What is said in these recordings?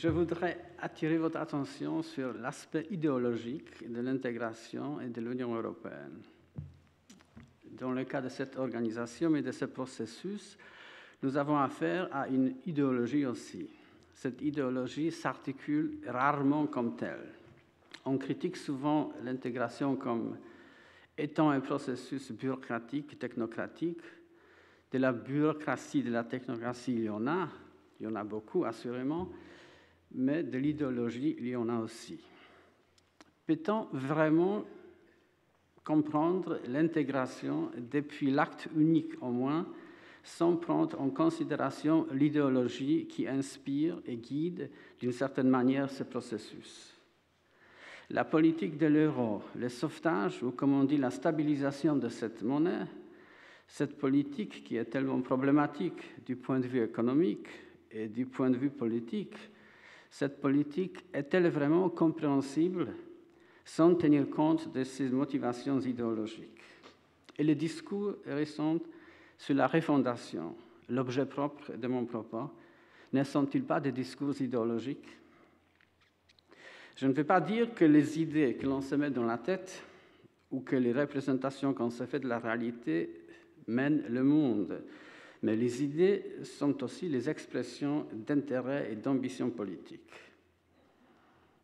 Je voudrais attirer votre attention sur l'aspect idéologique de l'intégration et de l'Union européenne. Dans le cas de cette organisation et de ce processus, nous avons affaire à une idéologie aussi. Cette idéologie s'articule rarement comme telle. On critique souvent l'intégration comme étant un processus bureaucratique, technocratique. De la bureaucratie, de la technocratie, il y en a beaucoup assurément, mais de l'idéologie, il y en a aussi. Peut-on vraiment comprendre l'intégration depuis l'acte unique au moins, sans prendre en considération l'idéologie qui inspire et guide d'une certaine manière ce processus? La politique de l'euro, le sauvetage, ou comme on dit la stabilisation de cette monnaie, cette politique qui est tellement problématique du point de vue économique et du point de vue politique, cette politique est-elle vraiment compréhensible sans tenir compte de ses motivations idéologiques? Et le discours récent sur la refondation, l'objet propre de mon propos, ne sont-ils pas des discours idéologiques? Je ne veux pas dire que les idées que l'on se met dans la tête ou que les représentations qu'on se fait de la réalité mènent le monde, mais les idées sont aussi les expressions d'intérêt et d'ambition politique.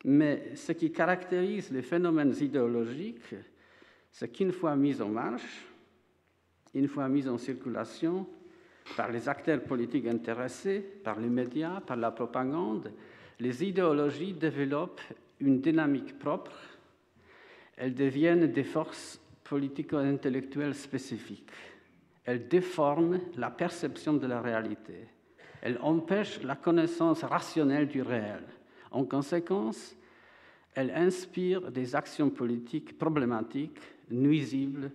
Mais ce qui caractérise les phénomènes idéologiques, c'est qu'une fois mis en marche, une fois mis en circulation par les acteurs politiques intéressés, par les médias, par la propagande, les idéologies développent une dynamique propre, elles deviennent des forces politico-intellectuelles spécifiques. Elle déforme la perception de la réalité. Elle empêche la connaissance rationnelle du réel. En conséquence, elle inspire des actions politiques problématiques, nuisibles,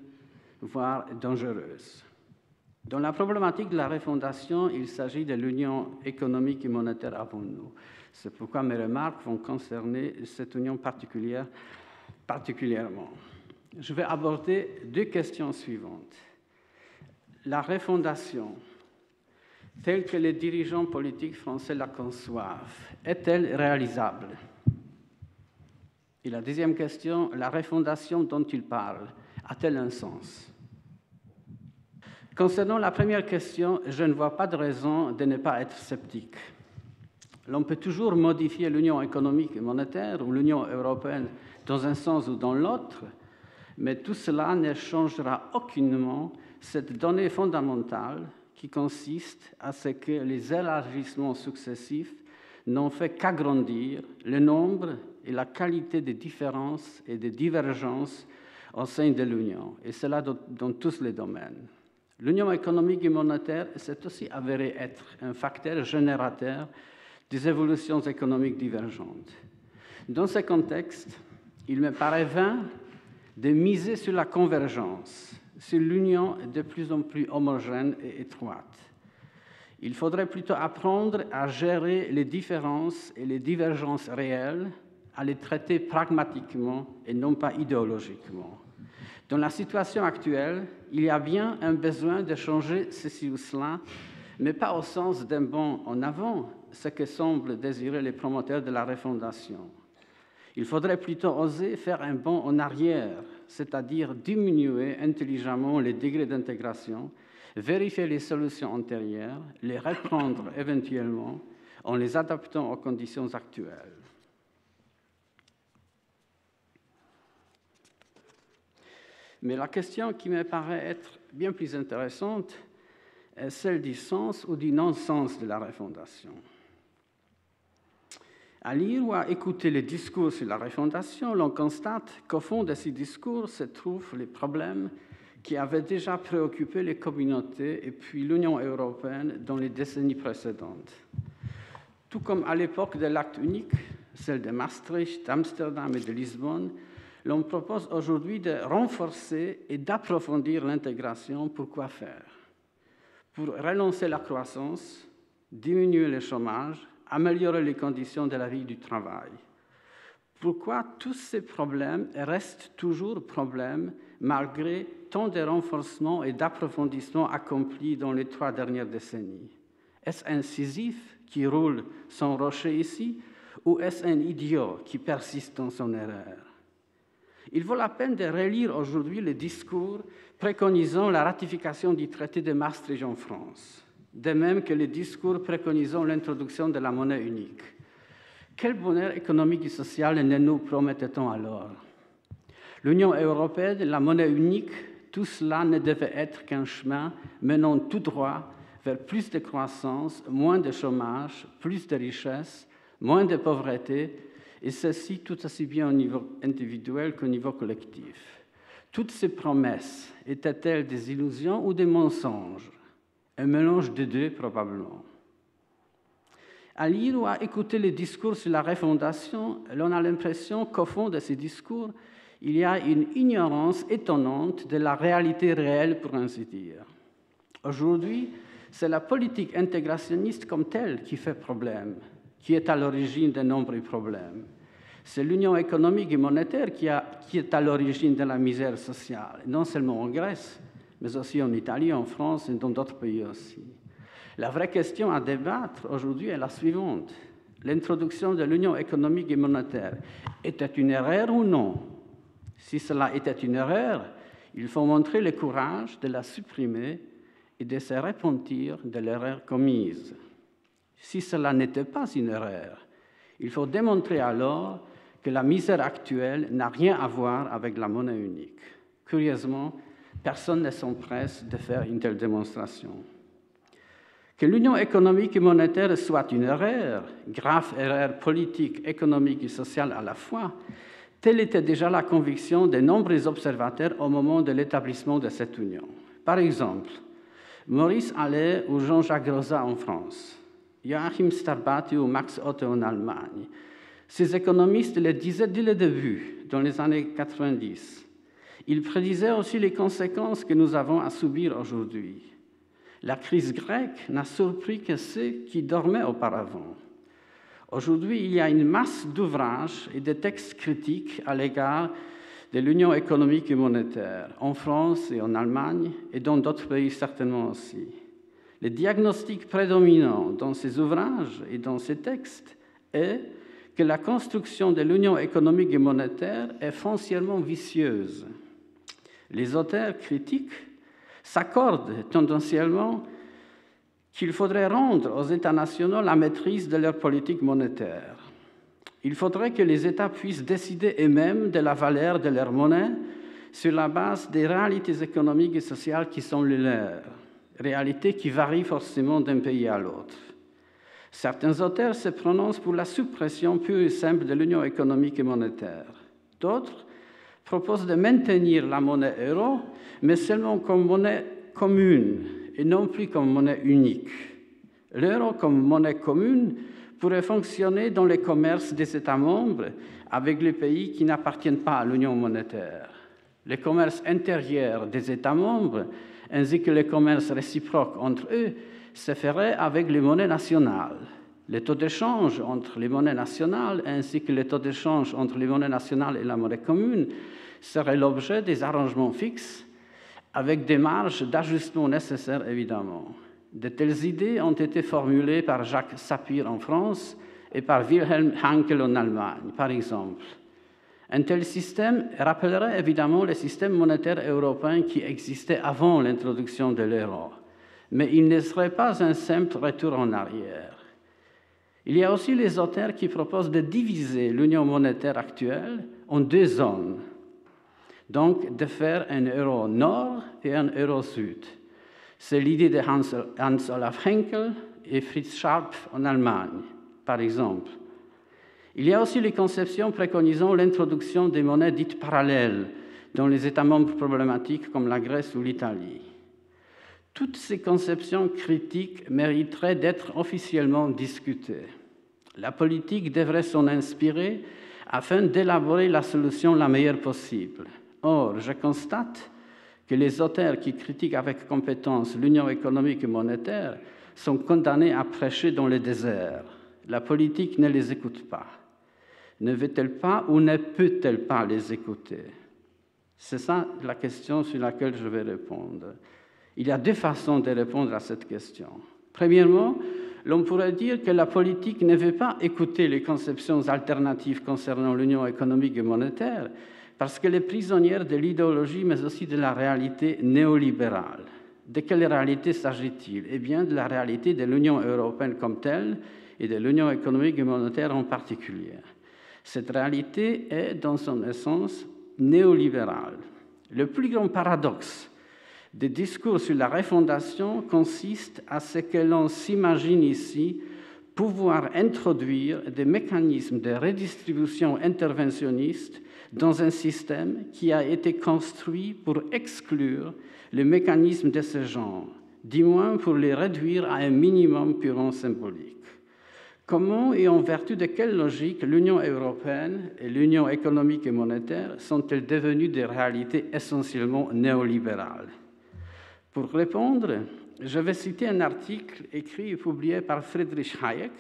voire dangereuses. Dans la problématique de la refondation, il s'agit de l'union économique et monétaire avant nous. C'est pourquoi mes remarques vont concerner cette union particulièrement. Je vais aborder deux questions suivantes. La refondation, telle que les dirigeants politiques français la conçoivent, est-elle réalisable? Et la deuxième question, la refondation dont ils parlent, a-t-elle un sens? Concernant la première question, je ne vois pas de raison de ne pas être sceptique. L'on peut toujours modifier l'union économique et monétaire ou l'union européenne dans un sens ou dans l'autre, mais tout cela ne changera aucunement cette donnée fondamentale qui consiste à ce que les élargissements successifs n'ont fait qu'agrandir le nombre et la qualité des différences et des divergences au sein de l'Union, et cela dans tous les domaines. L'Union économique et monétaire s'est aussi avérée être un facteur générateur des évolutions économiques divergentes. Dans ce contexte, il me paraît vain de miser sur la convergence, sur l'union de plus en plus homogène et étroite. Il faudrait plutôt apprendre à gérer les différences et les divergences réelles, à les traiter pragmatiquement et non pas idéologiquement. Dans la situation actuelle, il y a bien un besoin de changer ceci ou cela, mais pas au sens d'un bond en avant, ce que semblent désirer les promoteurs de la refondation. Il faudrait plutôt oser faire un bond en arrière, c'est-à-dire diminuer intelligemment les degrés d'intégration, vérifier les solutions antérieures, les reprendre éventuellement en les adaptant aux conditions actuelles. Mais la question qui me paraît être bien plus intéressante est celle du sens ou du non-sens de la refondation. À lire ou à écouter les discours sur la refondation, l'on constate qu'au fond de ces discours se trouvent les problèmes qui avaient déjà préoccupé les communautés et puis l'Union européenne dans les décennies précédentes. Tout comme à l'époque de l'acte unique, celle de Maastricht, d'Amsterdam et de Lisbonne, l'on propose aujourd'hui de renforcer et d'approfondir l'intégration pour quoi faire? Pour relancer la croissance, diminuer le chômage, améliorer les conditions de la vie du travail. Pourquoi tous ces problèmes restent toujours problèmes malgré tant de renforcements et d'approfondissements accomplis dans les 3 dernières décennies? Est-ce un Sisyphe qui roule son rocher ici Ou est-ce un idiot qui persiste dans son erreur? Il vaut la peine de relire aujourd'hui le discours préconisant la ratification du traité de Maastricht en France, de même que le discours préconisant l'introduction de la monnaie unique. Quel bonheur économique et social ne nous promettait-on alors? L'Union européenne, la monnaie unique, tout cela ne devait être qu'un chemin menant tout droit vers plus de croissance, moins de chômage, plus de richesse, moins de pauvreté, et ceci tout aussi bien au niveau individuel qu'au niveau collectif. Toutes ces promesses étaient-elles des illusions ou des mensonges? Un mélange des deux, probablement. À lire ou à écouter les discours sur la refondation, l'on a l'impression qu'au fond de ces discours, il y a une ignorance étonnante de la réalité réelle, pour ainsi dire. Aujourd'hui, c'est la politique intégrationniste comme telle qui fait problème, qui est à l'origine de nombreux problèmes. C'est l'union économique et monétaire qui est à l'origine de la misère sociale, non seulement en Grèce, mais aussi en Italie, en France et dans d'autres pays aussi. La vraie question à débattre aujourd'hui est la suivante. L'introduction de l'union économique et monétaire était une erreur ou non? Si cela était une erreur, il faut montrer le courage de la supprimer et de se repentir de l'erreur commise. Si cela n'était pas une erreur, il faut démontrer alors que la misère actuelle n'a rien à voir avec la monnaie unique. Curieusement, personne ne s'empresse de faire une telle démonstration. Que l'union économique et monétaire soit une erreur, grave erreur politique, économique et sociale à la fois, telle était déjà la conviction de nombreux observateurs au moment de l'établissement de cette union. Par exemple, Maurice Allais ou Jean-Jacques Rosa en France, Joachim Starbati ou Max Otto en Allemagne. Ces économistes le disaient dès le début, dans les années 90. Ils prédisaient aussi les conséquences que nous avons à subir aujourd'hui. La crise grecque n'a surpris que ceux qui dormaient auparavant. Aujourd'hui, il y a une masse d'ouvrages et de textes critiques à l'égard de l'union économique et monétaire, en France et en Allemagne, et dans d'autres pays certainement aussi. Le diagnostic prédominant dans ces ouvrages et dans ces textes est que la construction de l'union économique et monétaire est foncièrement vicieuse. Les auteurs critiques s'accordent tendanciellement qu'il faudrait rendre aux États nationaux la maîtrise de leur politique monétaire. Il faudrait que les États puissent décider eux-mêmes de la valeur de leur monnaie sur la base des réalités économiques et sociales qui sont les leurs. Réalité qui varie forcément d'un pays à l'autre. Certains auteurs se prononcent pour la suppression pure et simple de l'union économique et monétaire. D'autres proposent de maintenir la monnaie euro, mais seulement comme monnaie commune et non plus comme monnaie unique. L'euro comme monnaie commune pourrait fonctionner dans les commerces des États membres avec les pays qui n'appartiennent pas à l'union monétaire. Les commerces intérieurs des États membres ainsi que les commerces réciproques entre eux, se feraient avec les monnaies nationales. Les taux d'échange entre les monnaies nationales ainsi que les taux d'échange entre les monnaies nationales et la monnaie commune seraient l'objet des arrangements fixes avec des marges d'ajustement nécessaires, évidemment. De telles idées ont été formulées par Jacques Sapir en France et par Wilhelm Hankel en Allemagne, par exemple. Un tel système rappellerait évidemment le système monétaire européen qui existait avant l'introduction de l'euro, mais il ne serait pas un simple retour en arrière. Il y a aussi les auteurs qui proposent de diviser l'union monétaire actuelle en deux zones, donc de faire un euro nord et un euro sud. C'est l'idée de Hans-Olaf Henkel et Fritz Scharpf en Allemagne, par exemple. Il y a aussi les conceptions préconisant l'introduction des monnaies dites parallèles dans les États membres problématiques comme la Grèce ou l'Italie. Toutes ces conceptions critiques mériteraient d'être officiellement discutées. La politique devrait s'en inspirer afin d'élaborer la solution la meilleure possible. Or, je constate que les auteurs qui critiquent avec compétence l'union économique et monétaire sont condamnés à prêcher dans le désert. La politique ne les écoute pas. Ne veut-elle pas ou ne peut-elle pas les écouter? C'est ça la question sur laquelle je vais répondre. Il y a deux façons de répondre à cette question. Premièrement, l'on pourrait dire que la politique ne veut pas écouter les conceptions alternatives concernant l'union économique et monétaire parce qu'elle est prisonnière de l'idéologie mais aussi de la réalité néolibérale. De quelle réalité s'agit-il? Eh bien, de la réalité de l'Union européenne comme telle et de l'Union économique et monétaire en particulier. Cette réalité est, dans son essence, néolibérale. Le plus grand paradoxe des discours sur la refondation consiste à ce que l'on s'imagine ici pouvoir introduire des mécanismes de redistribution interventionniste dans un système qui a été construit pour exclure les mécanismes de ce genre, du moins pour les réduire à un minimum purement symbolique. Comment et en vertu de quelle logique l'Union européenne et l'Union économique et monétaire sont-elles devenues des réalités essentiellement néolibérales? Pour répondre, je vais citer un article écrit et publié par Friedrich Hayek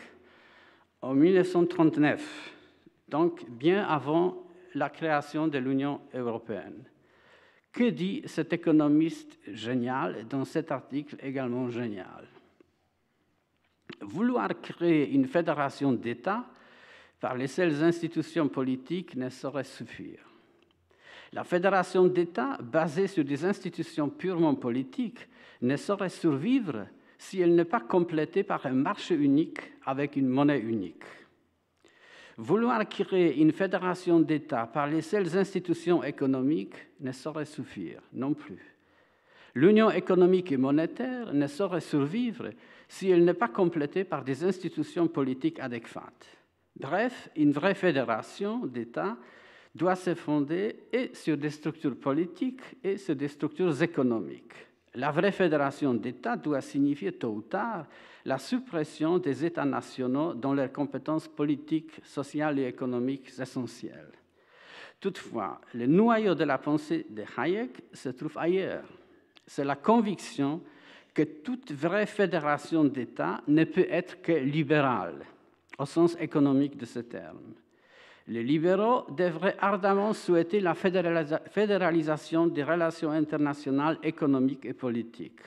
en 1939, donc bien avant la création de l'Union européenne. Que dit cet économiste génial dans cet article également génial? Vouloir créer une fédération d'États par les seules institutions politiques ne saurait suffire. La fédération d'États basée sur des institutions purement politiques ne saurait survivre si elle n'est pas complétée par un marché unique avec une monnaie unique. Vouloir créer une fédération d'États par les seules institutions économiques ne saurait suffire non plus. L'Union économique et monétaire ne saurait survivre si elle n'est pas complétée par des institutions politiques adéquates. Bref, une vraie fédération d'États doit se fonder et sur des structures politiques et sur des structures économiques. La vraie fédération d'États doit signifier tôt ou tard la suppression des États nationaux dans leurs compétences politiques, sociales et économiques essentielles. Toutefois, le noyau de la pensée de Hayek se trouve ailleurs. C'est la conviction que toute vraie fédération d'États ne peut être que libérale, au sens économique de ce terme. Les libéraux devraient ardemment souhaiter la fédéralisation des relations internationales économiques et politiques,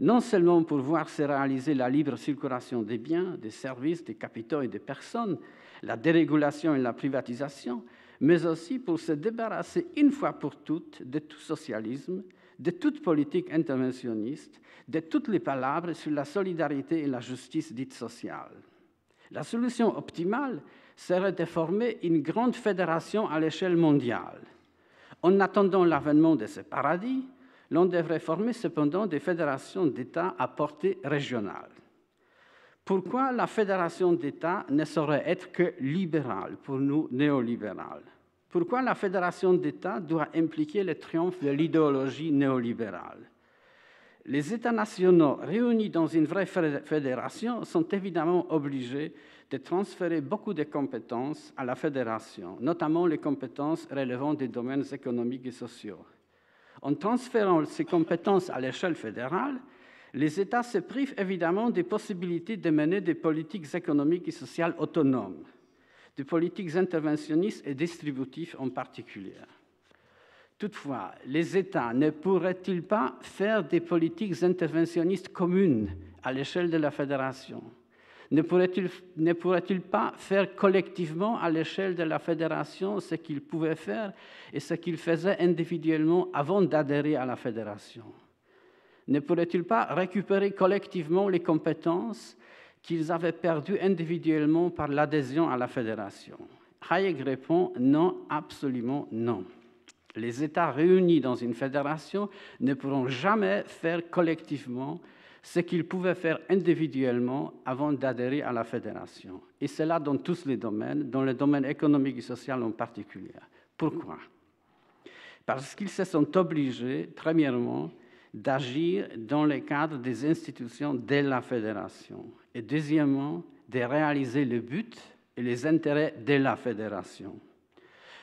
non seulement pour voir se réaliser la libre circulation des biens, des services, des capitaux et des personnes, la dérégulation et la privatisation, mais aussi pour se débarrasser une fois pour toutes de tout socialisme, de toute politique interventionniste, de toutes les palabres sur la solidarité et la justice dite sociale. La solution optimale serait de former une grande fédération à l'échelle mondiale. En attendant l'avènement de ce paradis, l'on devrait former cependant des fédérations d'États à portée régionale. Pourquoi la fédération d'États ne saurait être que libérale, pour nous néolibérales? Pourquoi la fédération d'États doit impliquer le triomphe de l'idéologie néolibérale? Les États nationaux réunis dans une vraie fédération sont évidemment obligés de transférer beaucoup de compétences à la fédération, notamment les compétences relevant des domaines économiques et sociaux. En transférant ces compétences à l'échelle fédérale, les États se privent évidemment des possibilités de mener des politiques économiques et sociales autonomes, des politiques interventionnistes et distributives en particulier. Toutefois, les États ne pourraient-ils pas faire des politiques interventionnistes communes à l'échelle de la fédération? Ne pourraient-ils pas faire collectivement à l'échelle de la fédération ce qu'ils pouvaient faire et ce qu'ils faisaient individuellement avant d'adhérer à la fédération? Ne pourraient-ils pas récupérer collectivement les compétences qu'ils avaient perdu individuellement par l'adhésion à la fédération? Hayek répond « Non, absolument non. Les États réunis dans une fédération ne pourront jamais faire collectivement ce qu'ils pouvaient faire individuellement avant d'adhérer à la fédération. Et cela dans tous les domaines, dans le domaine économique et social en particulier. Pourquoi? Parce qu'ils se sont obligés, premièrement, d'agir dans le cadre des institutions de la fédération et deuxièmement, de réaliser le but et les intérêts de la fédération.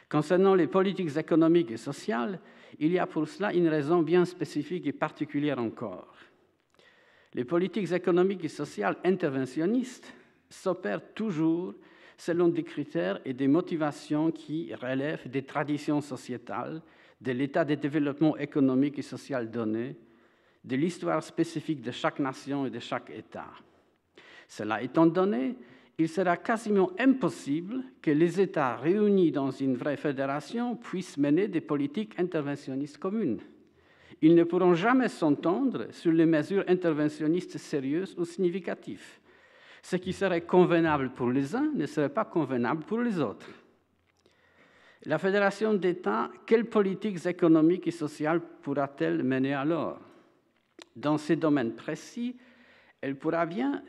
Concernant les politiques économiques et sociales, il y a pour cela une raison bien spécifique et particulière encore. Les politiques économiques et sociales interventionnistes s'opèrent toujours selon des critères et des motivations qui relèvent des traditions sociétales, de l'état de développement économique et social donné, de l'histoire spécifique de chaque nation et de chaque État. Cela étant donné, il sera quasiment impossible que les États réunis dans une vraie fédération puissent mener des politiques interventionnistes communes. Ils ne pourront jamais s'entendre sur les mesures interventionnistes sérieuses ou significatives. Ce qui serait convenable pour les uns ne serait pas convenable pour les autres. La fédération d'États, quelles politiques économiques et sociales pourra-t-elle mener alors? Dans ces domaines précis, elle pourra bien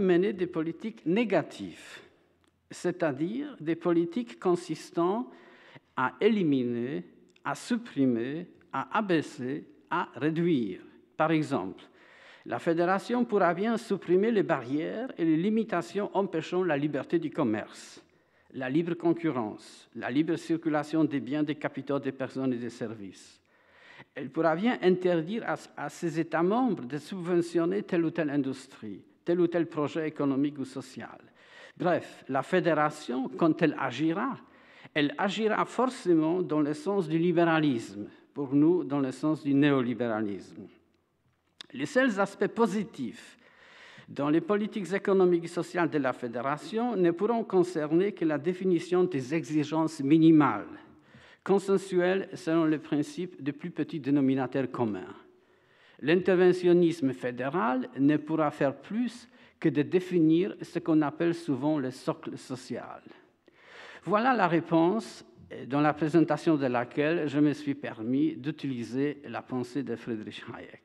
mener des politiques négatives, c'est-à-dire des politiques consistant à éliminer, à supprimer, à abaisser, à réduire. Par exemple, la fédération pourra bien supprimer les barrières et les limitations empêchant la liberté du commerce, la libre concurrence, la libre circulation des biens, des capitaux, des personnes et des services. Elle pourra bien interdire à ses États membres de subventionner telle ou telle industrie, tel ou tel projet économique ou social. Bref, la fédération, quand elle agira forcément dans le sens du libéralisme, pour nous, dans le sens du néolibéralisme. Les seuls aspects positifs dans les politiques économiques et sociales de la fédération ne pourront concerner que la définition des exigences minimales, consensuelles selon le principe du plus petit dénominateur commun. L'interventionnisme fédéral ne pourra faire plus que de définir ce qu'on appelle souvent le socle social. Voilà la réponse dans la présentation de laquelle je me suis permis d'utiliser la pensée de Friedrich Hayek.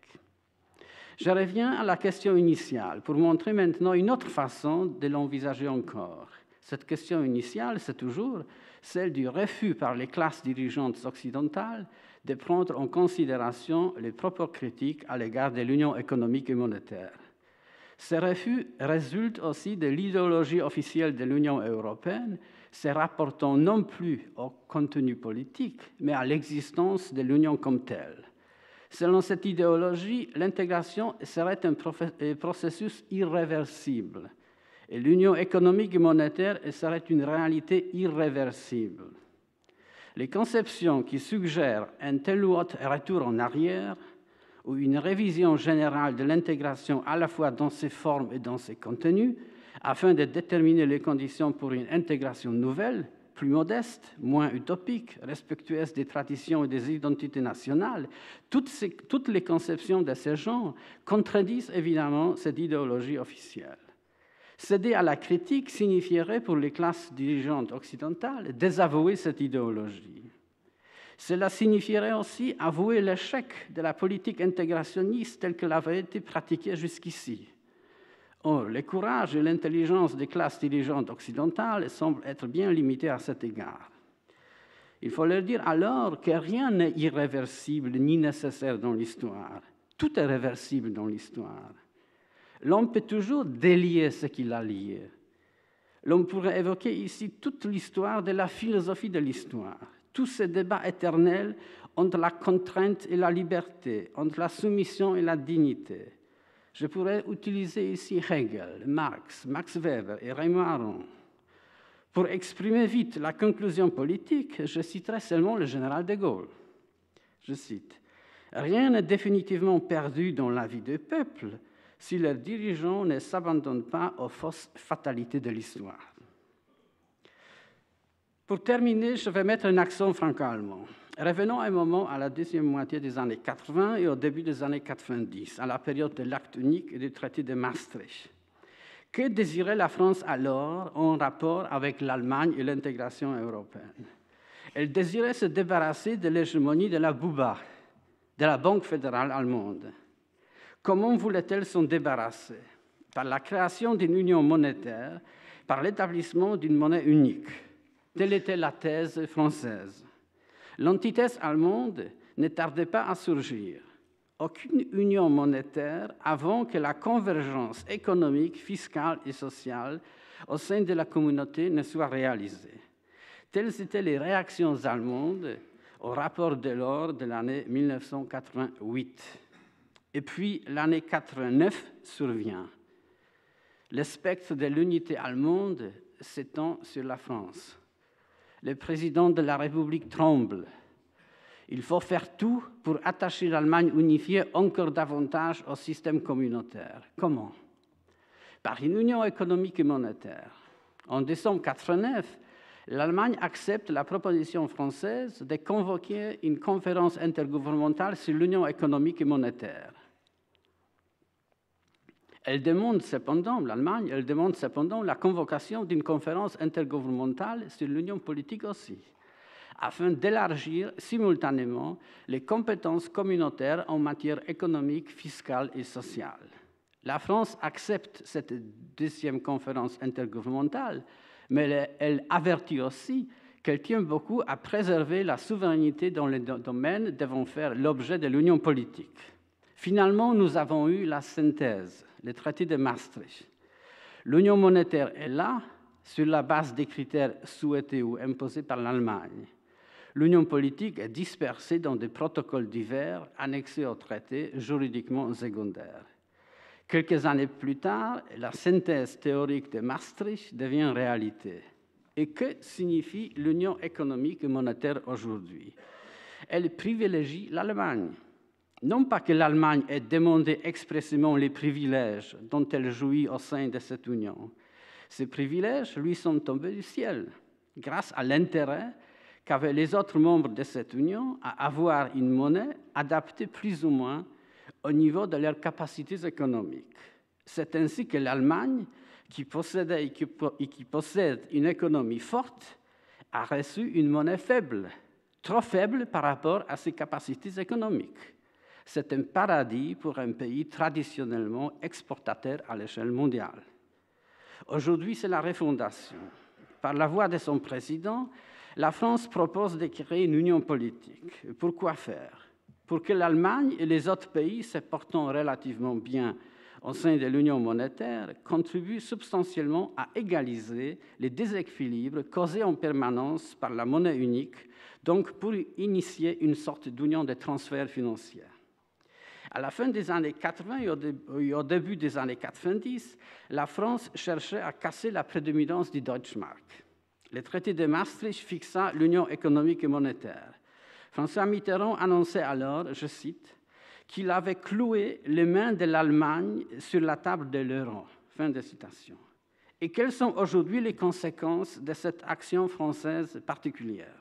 Je reviens à la question initiale pour montrer maintenant une autre façon de l'envisager encore. Cette question initiale, c'est toujours celle du refus par les classes dirigeantes occidentales de prendre en considération les propres critiques à l'égard de l'Union économique et monétaire. Ce refus résulte aussi de l'idéologie officielle de l'Union européenne, se rapportant non plus au contenu politique, mais à l'existence de l'Union comme telle. Selon cette idéologie, l'intégration serait un processus irréversible et l'union économique et monétaire serait une réalité irréversible. Les conceptions qui suggèrent un tel ou autre retour en arrière ou une révision générale de l'intégration à la fois dans ses formes et dans ses contenus afin de déterminer les conditions pour une intégration nouvelle, plus modeste, moins utopique, respectueuse des traditions et des identités nationales, toutes les conceptions de ce genre contredisent évidemment cette idéologie officielle. Céder à la critique signifierait pour les classes dirigeantes occidentales désavouer cette idéologie. Cela signifierait aussi avouer l'échec de la politique intégrationniste telle qu'elle avait été pratiquée jusqu'ici. Or, le courage et l'intelligence des classes dirigeantes occidentales semblent être bien limités à cet égard. Il faut leur dire alors que rien n'est irréversible ni nécessaire dans l'histoire. Tout est réversible dans l'histoire. L'homme peut toujours délier ce qu'il a lié. L'on pourrait évoquer ici toute l'histoire de la philosophie de l'histoire, tout ce débat éternel entre la contrainte et la liberté, entre la soumission et la dignité. Je pourrais utiliser ici Hegel, Marx, Max Weber et Raymond Aron. Pour exprimer vite la conclusion politique, je citerai seulement le général de Gaulle. Je cite : « Rien n'est définitivement perdu dans la vie des peuples si leurs dirigeants ne s'abandonnent pas aux fausses fatalités de l'histoire. » Pour terminer, je vais mettre un accent franco-allemand. Revenons un moment à la deuxième moitié des années 80 et au début des années 90, à la période de l'acte unique et du traité de Maastricht. Que désirait la France alors en rapport avec l'Allemagne et l'intégration européenne? Elle désirait se débarrasser de l'hégémonie de la Buba, de la Banque fédérale allemande. Comment voulait-elle s'en débarrasser? Par la création d'une union monétaire, par l'établissement d'une monnaie unique. Telle était la thèse française. L'antithèse allemande ne tardait pas à surgir. Aucune union monétaire avant que la convergence économique, fiscale et sociale au sein de la communauté ne soit réalisée. Telles étaient les réactions allemandes au rapport Delors de l'année 1988. Et puis l'année 89 survient. Le spectre de l'unité allemande s'étend sur la France. Le président de la République tremble. Il faut faire tout pour attacher l'Allemagne unifiée encore davantage au système communautaire. Comment? par une union économique et monétaire. En décembre 1989, l'Allemagne accepte la proposition française de convoquer une conférence intergouvernementale sur l'union économique et monétaire. Elle demande cependant la convocation d'une conférence intergouvernementale sur l'union politique aussi, afin d'élargir simultanément les compétences communautaires en matière économique, fiscale et sociale. La France accepte cette deuxième conférence intergouvernementale, mais elle avertit aussi qu'elle tient beaucoup à préserver la souveraineté dans les domaines devant faire l'objet de l'union politique. Finalement, nous avons eu la synthèse, le traité de Maastricht. L'union monétaire est là, sur la base des critères souhaités ou imposés par l'Allemagne. L'union politique est dispersée dans des protocoles divers annexés au traité juridiquement secondaires. Quelques années plus tard, la synthèse théorique de Maastricht devient réalité. Et que signifie l'union économique et monétaire aujourd'hui? Elle privilégie l'Allemagne. Non pas que l'Allemagne ait demandé expressément les privilèges dont elle jouit au sein de cette union. Ces privilèges lui sont tombés du ciel, grâce à l'intérêt qu'avaient les autres membres de cette union à avoir une monnaie adaptée plus ou moins au niveau de leurs capacités économiques. C'est ainsi que l'Allemagne, qui possédait et qui possède une économie forte, a reçu une monnaie faible, trop faible par rapport à ses capacités économiques. C'est un paradis pour un pays traditionnellement exportateur à l'échelle mondiale. Aujourd'hui, c'est la refondation. Par la voix de son président, la France propose de créer une union politique. Pourquoi faire ? Pour que l'Allemagne et les autres pays se portant relativement bien au sein de l'union monétaire contribuent substantiellement à égaliser les déséquilibres causés en permanence par la monnaie unique, donc pour initier une sorte d'union de transferts financiers. À la fin des années 80 et au début des années 90, la France cherchait à casser la prédominance du Deutsche Mark. Le traité de Maastricht fixa l'union économique et monétaire. François Mitterrand annonçait alors, je cite, qu'il avait cloué les mains de l'Allemagne sur la table de l'euro. Fin de citation. Et quelles sont aujourd'hui les conséquences de cette action française particulière?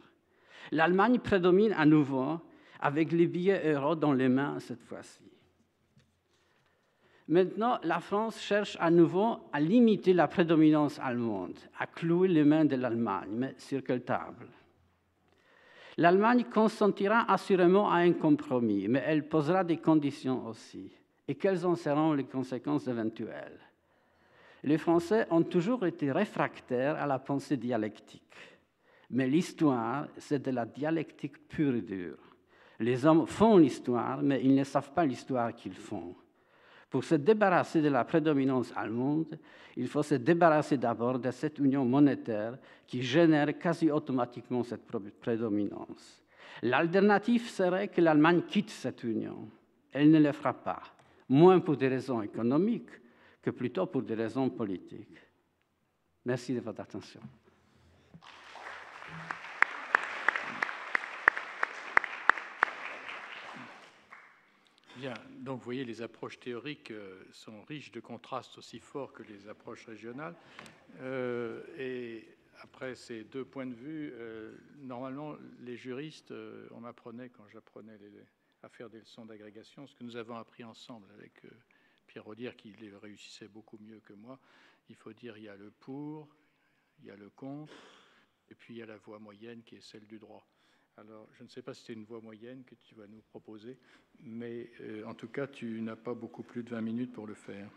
L'Allemagne prédomine à nouveau avec les billets euros dans les mains cette fois-ci. Maintenant, la France cherche à nouveau à limiter la prédominance allemande, à clouer les mains de l'Allemagne, mais sur quelle table? L'Allemagne consentira assurément à un compromis, mais elle posera des conditions aussi. Et quelles en seront les conséquences éventuelles? Les Français ont toujours été réfractaires à la pensée dialectique. Mais l'histoire, c'est de la dialectique pure et dure. Les hommes font l'histoire, mais ils ne savent pas l'histoire qu'ils font. Pour se débarrasser de la prédominance allemande, il faut se débarrasser d'abord de cette union monétaire qui génère quasi automatiquement cette prédominance. L'alternative serait que l'Allemagne quitte cette union. Elle ne le fera pas, moins pour des raisons économiques que plutôt pour des raisons politiques. Merci de votre attention. Bien, donc vous voyez, les approches théoriques sont riches de contrastes aussi forts que les approches régionales. Et après ces deux points de vue, normalement, les juristes, on m'apprenait quand j'apprenais à faire des leçons d'agrégation, ce que nous avons appris ensemble avec Pierre Rodière, qui les réussissait beaucoup mieux que moi. Il faut dire, il y a le pour, il y a le contre, et puis il y a la voie moyenne qui est celle du droit. Alors, je ne sais pas si c'est une voie moyenne que tu vas nous proposer, mais en tout cas, tu n'as pas beaucoup plus de 20 minutes pour le faire.